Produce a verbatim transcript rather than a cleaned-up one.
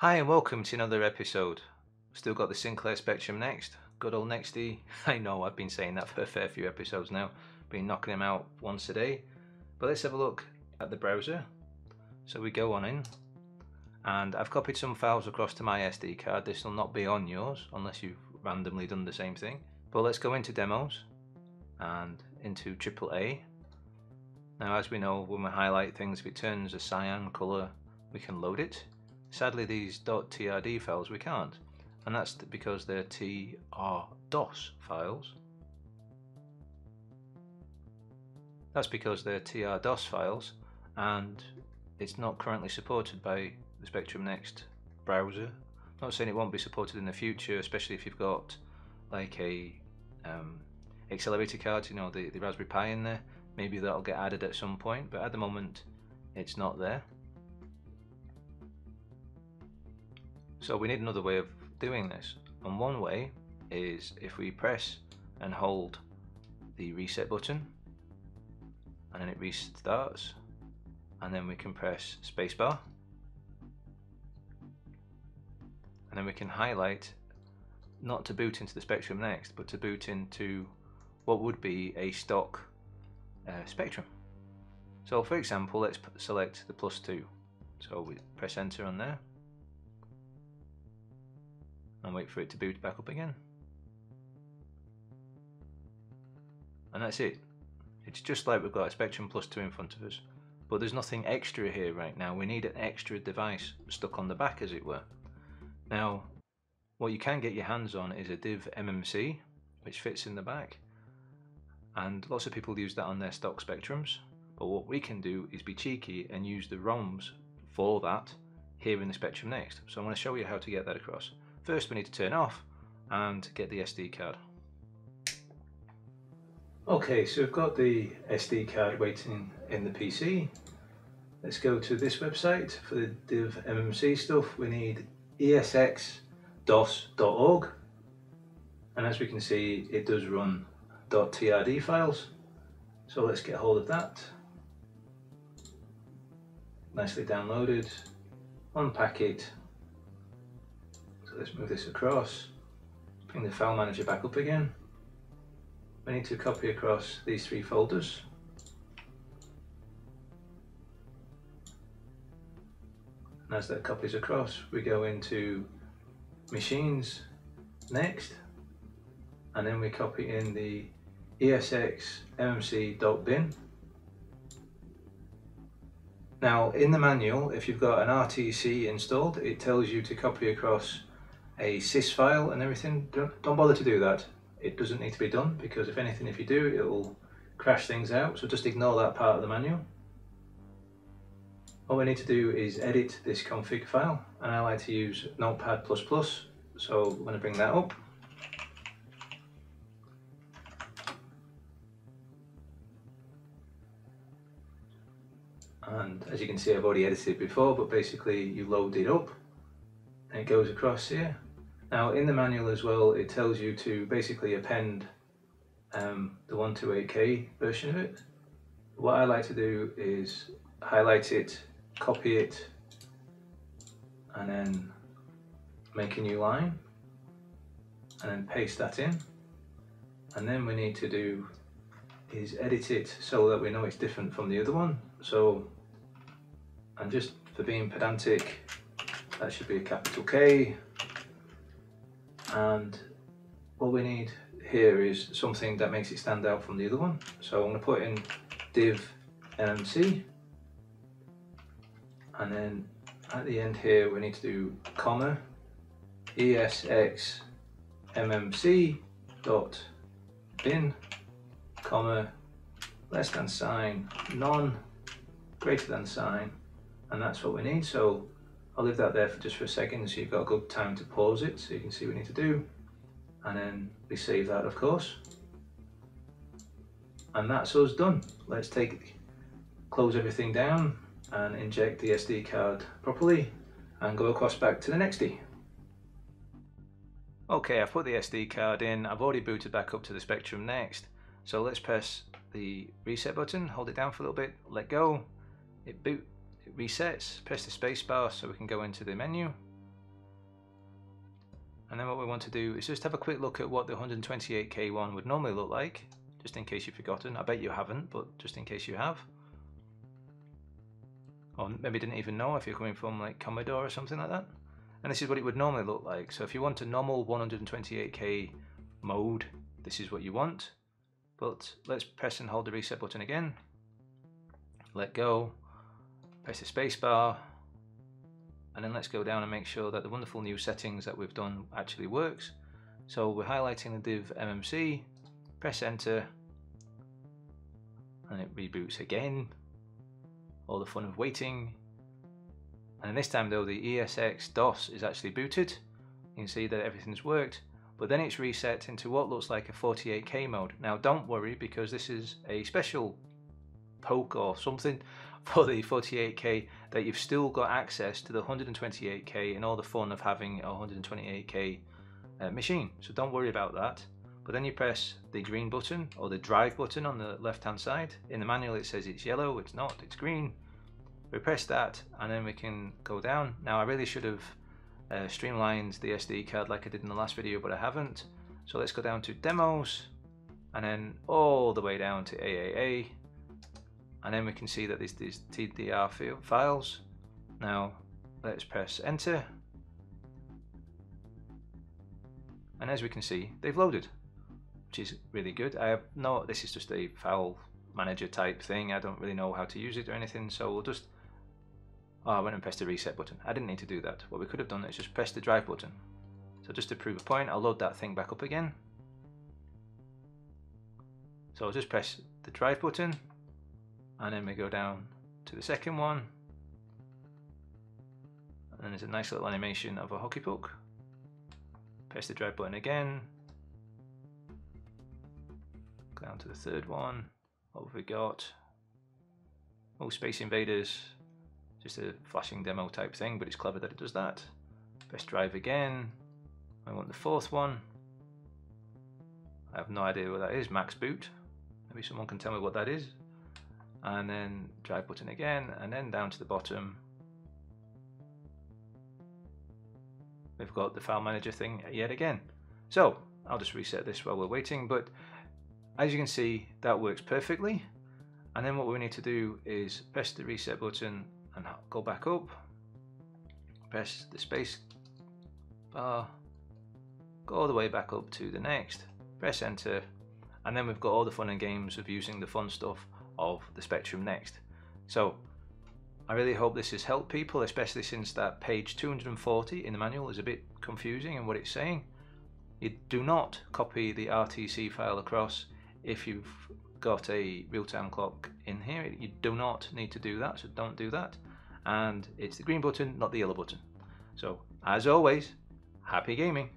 Hi and welcome to another episode. Still got the Sinclair Spectrum Next, good old Nexty. I know I've been saying that for a fair few episodes now, been knocking him out once a day. But let's have a look at the browser. So we go on in, and I've copied some files across to my S D card. This will not be on yours unless you've randomly done the same thing. But let's go into demos and into triple A. Now, as we know, when we highlight things, if it turns a cyan color, we can load it. Sadly, these .T R D files we can't, and that's because they're T R D O S files. That's because they're T R D O S files, and it's not currently supported by the Spectrum Next browser. I'm not saying it won't be supported in the future, especially if you've got like a um, accelerator card, you know, the, the Raspberry Pi in there. Maybe that'll get added at some point, but at the moment, it's not there. So we need another way of doing this, and one way is if we press and hold the reset button and then it restarts, and then we can press spacebar, and then we can highlight not to boot into the Spectrum Next but to boot into what would be a stock uh, Spectrum. So for example, let's select the plus two, so we press enter on there and wait for it to boot back up again. And that's it. It's just like we've got a Spectrum plus two in front of us, but there's nothing extra here right now. We need an extra device stuck on the back, as it were. Now, what you can get your hands on is a DivMMC, which fits in the back, and lots of people use that on their stock Spectrums, but what we can do is be cheeky and use the ROMs for that here in the Spectrum Next. So I'm going to show you how to get that across. First, we need to turn off and get the S D card. Okay, so we've got the S D card waiting in the P C. Let's go to this website for the DivMMC stuff. We need E S X D O S dot org, and as we can see, it does run .T R D files. So let's get hold of that. Nicely downloaded, unpack it. Let's move this across, bring the file manager back up again. We need to copy across these three folders. And as that copies across, we go into machines, next, and then we copy in the E S X M M C dot bin. Now, in the manual, if you've got an R T C installed, it tells you to copy across a sys file and everything. Don't bother to do that. It doesn't need to be done, because if anything, if you do, it will crash things out, so just ignore that part of the manual. All we need to do is edit this config file, and I like to use Notepad plus plus, so we're going to bring that up. And as you can see, I've already edited before, but basically you load it up and it goes across here. Now, in the manual as well, it tells you to basically append um, the one twenty-eight K version of it. What I like to do is highlight it, copy it, and then make a new line, and then paste that in. And then we need to do is edit it so that we know it's different from the other one. So, and just for being pedantic, that should be a capital K. And what we need here is something that makes it stand out from the other one. So I'm going to put in DivMMC, and then at the end here we need to do comma E S X M M C dot bin comma less than sign non greater than sign, and that's what we need. So I'll leave that there for just for a second, so you've got a good time to pause it, so you can see what we need to do, and then we save that, of course, and that's us done. Let's take close everything down and inject the S D card properly and go across back to the Nexty. Okay, I've put the S D card in. I've already booted back up to the Spectrum Next, so let's press the reset button, hold it down for a little bit, let go, it boot, it resets, press the space bar so we can go into the menu, And then what we want to do is just have a quick look at what the one twenty-eight K one would normally look like, just in case you've forgotten. I bet you haven't, but just in case you have. Or maybe didn't even know if you're coming from like Commodore or something like that. And this is what it would normally look like. So if you want a normal one twenty-eight K mode, this is what you want. But let's press and hold the reset button again. Let go, press the space bar, and then let's go down and make sure that the wonderful new settings that we've done actually works. So we're highlighting the DivMMC, press enter, and it reboots again. All the fun of waiting. And this time though, the E S X DOS is actually booted. You can see that everything's worked, but then it's reset into what looks like a forty-eight K mode. Now don't worry, because this is a special poke or something for the forty-eight K, that you've still got access to the one twenty-eight K and all the fun of having a one twenty-eight K uh, machine. So don't worry about that. But then you press the green button, or the drive button on the left hand side. In the manual it says it's yellow, it's not, it's green. We press that and then we can go down. Now I really should have uh, streamlined the S D card like I did in the last video, but I haven't. So let's go down to demos and then all the way down to triple A. And then we can see that there's these T D R files. Now let's press enter. And as we can see, they've loaded, which is really good. I have no, this is just a file manager type thing. I don't really know how to use it or anything. So we'll just, oh, I went and pressed the reset button. I didn't need to do that. What we could have done is just press the drive button. So just to prove a point, I'll load that thing back up again. So I'll just press the drive button. And then we go down to the second one, and there's a nice little animation of a hockey puck. Press the drive button again. Go down to the third one. What have we got? Oh, Space Invaders. Just a flashing demo type thing, but it's clever that it does that. Press drive again. I want the fourth one. I have no idea what that is. Max Boot. Maybe someone can tell me what that is. And then drive button again, and then down to the bottom we've got the file manager thing yet again. So I'll just reset this while we're waiting, but as you can see that works perfectly. And then what we need to do is press the reset button and go back up, press the space bar, go all the way back up to the next, press enter, and then we've got all the fun and games of using the fun stuff of the Spectrum Next. So I really hope this has helped people, especially since that page two hundred forty in the manual is a bit confusing in what it's saying. You do not copy the R T C file across if you've got a real-time clock in here. You do not need to do that, so don't do that. And it's the green button, not the yellow button. So as always, happy gaming.